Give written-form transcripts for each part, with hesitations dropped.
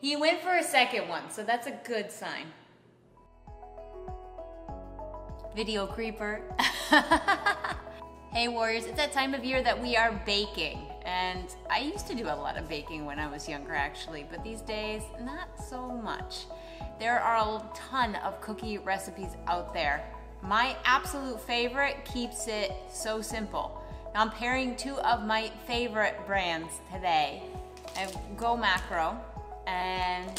He went for a second one, so that's a good sign. Video creeper. Hey warriors, it's that time of year that we are baking. And I used to do a lot of baking when I was younger actually, but these days, not so much. There are a ton of cookie recipes out there. My absolute favorite keeps it so simple. Now I'm pairing two of my favorite brands today. I have GoMacro and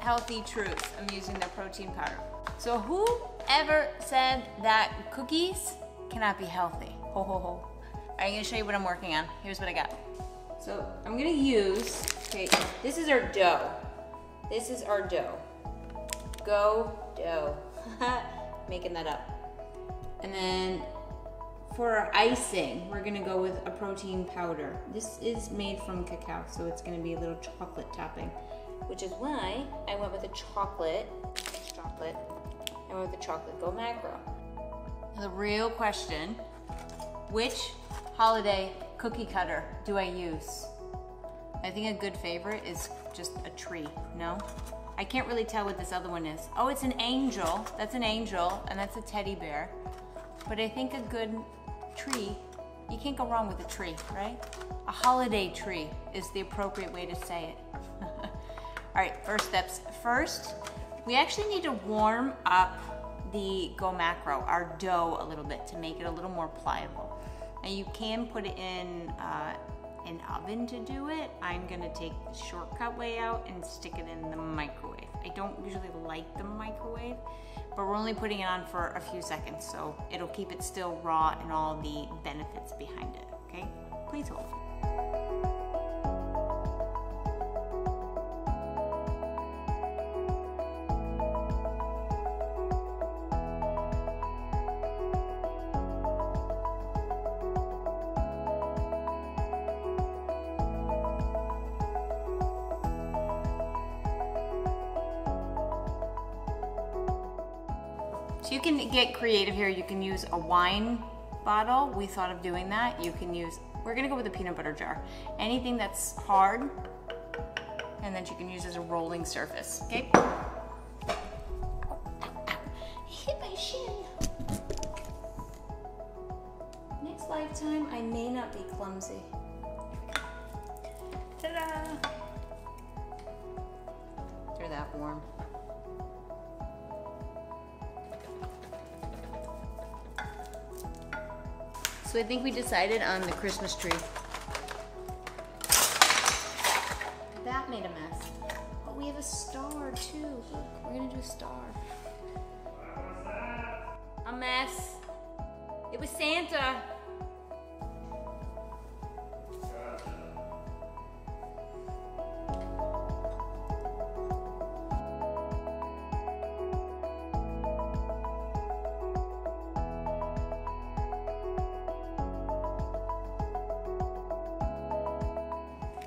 Healthy Truth. I'm using their protein powder. So whoever said that cookies cannot be healthy? Ho ho ho. All right, I'm gonna show you what I'm working on. Here's what I got. So I'm gonna use, okay, this is our dough. This is our dough. Go dough. Making that up. And then for our icing, we're gonna go with a protein powder. This is made from cacao, so it's gonna be a little chocolate topping, which is why I went with a chocolate. I went with the chocolate GoMacro. The real question, which holiday cookie cutter do I use? I think a good favorite is just a tree, no? I can't really tell what this other one is. Oh, it's an angel. That's an angel, and that's a teddy bear. But I think a good tree, you can't go wrong with a tree, right? A holiday tree is the appropriate way to say it. All right, first steps. First, we actually need to warm up the GoMacro, our dough, a little bit to make it a little more pliable. Now you can put it in an oven to do it. I'm gonna take the shortcut way out and stick it in the microwave. I don't usually like the microwave, but we're only putting it on for a few seconds, so it'll keep it still raw and all the benefits behind it, okay? Please hold. So you can get creative here. You can use a wine bottle. We thought of doing that. You can use, we're gonna go with a peanut butter jar. Anything that's hard and that you can use as a rolling surface, okay? I hit my shin. Next lifetime, I may not be clumsy. Ta-da! They're that warm. So I think we decided on the Christmas tree. That made a mess. Oh, we have a star too. Look, we're gonna do a star. What was that? A mess. It was Santa.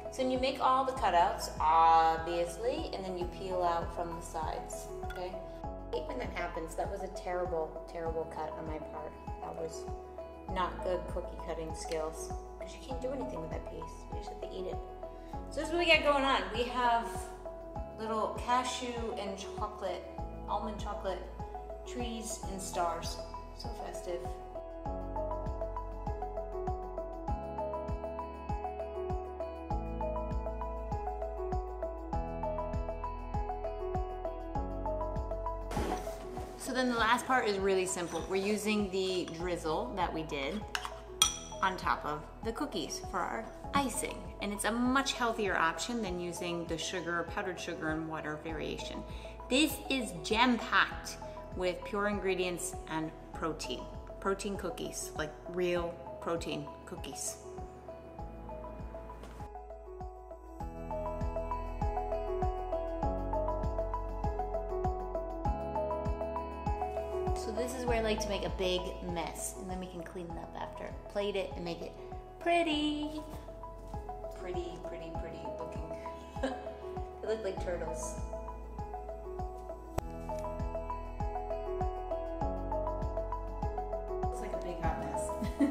So then you make all the cutouts, obviously, and then you peel out from the sides, okay? I hate when that happens. That was a terrible, terrible cut on my part. That was not good cookie cutting skills, because you can't do anything with that piece. You just have to eat it. So this is what we got going on. We have little cashew and chocolate, almond chocolate, trees and stars. So festive. So then the last part is really simple. We're using the drizzle that we did on top of the cookies for our icing. And it's a much healthier option than using the sugar, powdered sugar and water variation. This is jam-packed with pure ingredients and protein. Protein cookies, like real protein cookies. So this is where I like to make a big mess, and then we can clean it up after. Plate it and make it pretty. Pretty, pretty, pretty looking. They look like turtles. It's like a big hot mess.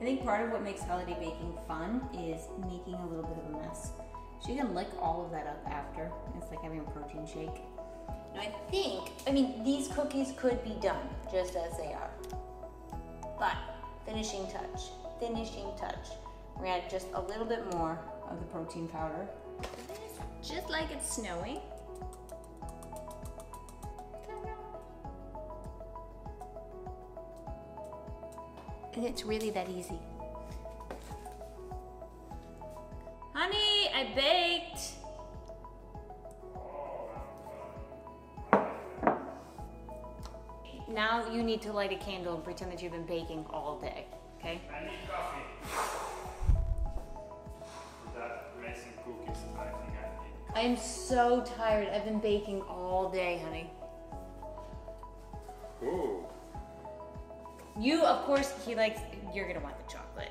I think part of what makes holiday baking fun is making a little bit of a mess. So you can lick all of that up after. It's like having a protein shake. Now I think, these cookies could be done just as they are. But finishing touch. We're gonna add just a little bit more of the protein powder. Just like it's snowing. And it's really that easy. Honey, I baked. Now you need to light a candle and pretend that you've been baking all day, okay? I need coffee. That amazing cookies, I think I need. I am so tired. I've been baking all day, honey. Ooh. You, of course, you're gonna want the chocolate.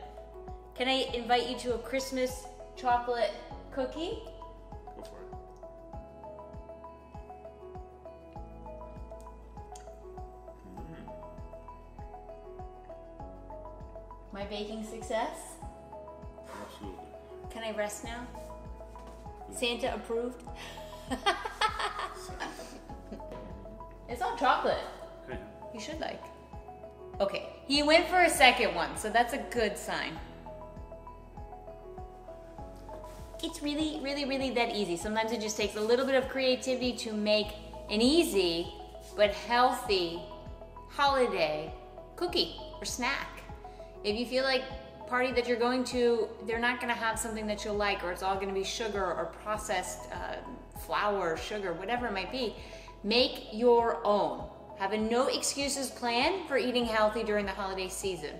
Can I invite you to a Christmas chocolate cookie? Go for it. Mm. My baking success? Absolutely. Can I rest now? Yeah. Santa approved? It's all chocolate. Okay. You should like. Okay, he went for a second one, so that's a good sign. It's really, really, really that easy. Sometimes it just takes a little bit of creativity to make an easy but healthy holiday cookie or snack. If you feel like the party that you're going to, they're not gonna have something that you'll like, or it's all gonna be sugar or processed flour, sugar, whatever it might be, make your own. Have a no excuses plan for eating healthy during the holiday season.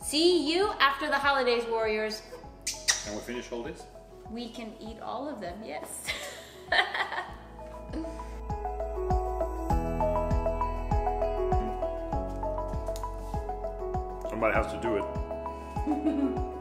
See you after the holidays, warriors. Can we finish all this? We can eat all of them, yes. Somebody has to do it.